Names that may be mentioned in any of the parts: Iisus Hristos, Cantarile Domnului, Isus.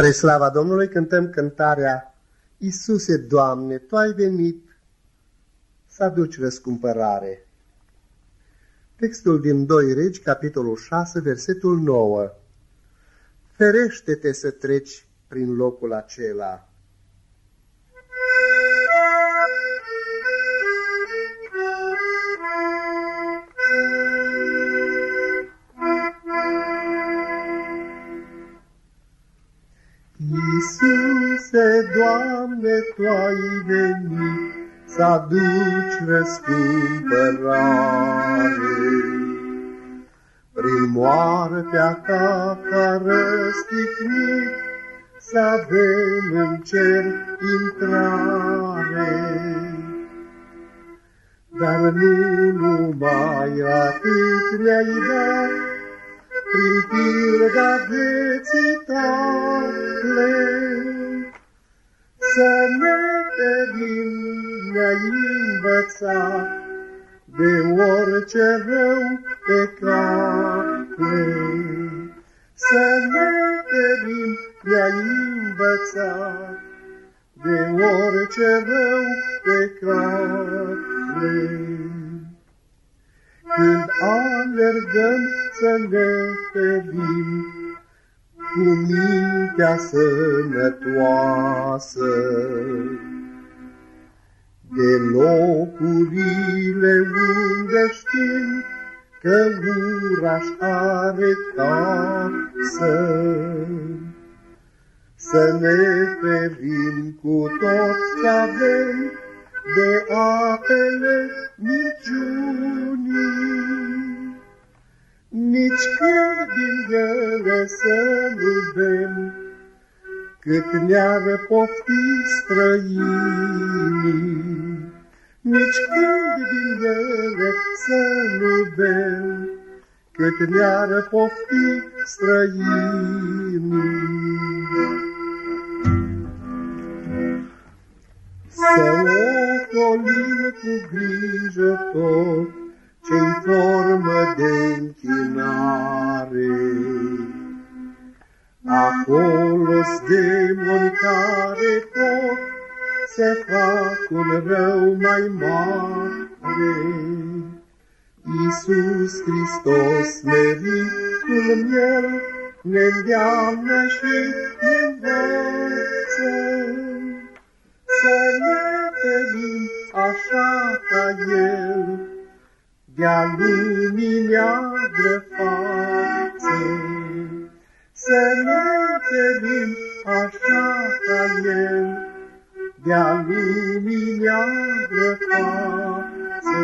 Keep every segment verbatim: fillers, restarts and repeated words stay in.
Spre slava Domnului cântăm cântarea Iisuse, Doamne, Tu ai venit să aduci răscumpărare. Textul din doi Regi, capitolul șase, versetul nouă. Ferește-te să treci prin locul acela. Iisuse, Doamne, Tu ai venit să aduci răscumpărare. Prin moartea Ta ca răstignit să avem în cer intrare. Dar nu numai atât ne-ai dat prin pilda vieții Tale, să ne ferim ne-ai învățat de orice rău pe cale. Să ne ferim ne-ai învățat de orice rău pe cale. Când alergăm să ne ferim cu mintea sănătoasă de locurile unde știm că uraș are casă. Să ne ferim cu toți ce avem de apele minciunii, nici când din ele să nu bem, cât ne-ar pofti străinii. Nici când din ele să nu bem, cât ne-ar pofti străinii. Să ocolim cu grijă tot ce-i formă de închinare. Acolo-s demoni care pot să fac un rău mai mare. Iisus Hristos, meritul miel, ne-ndeamnă și ne-nvăță să ne ferim așa ca El, de-a lumii neagră față. Să ne ferim așa ca El, de-a lumii neagră față.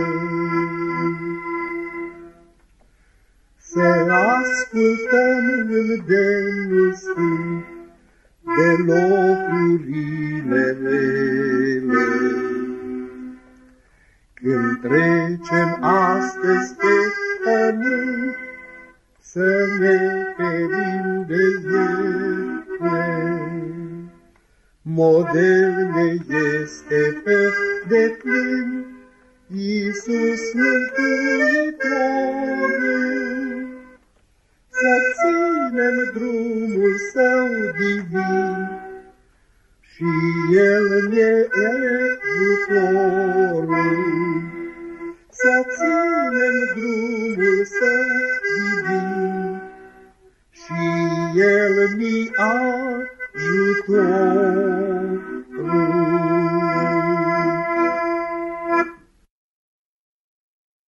Să ascultăm îndemnul sfânt de locurile rele. Când trecem astăzi pe pământ, să ne ferim de ele. Model ne este pe deplin Iisus Mântuitorul. Să ținem drumul Său divin și El ne ajutorul. Să ținem drumul Său divin și El ne ajutorul.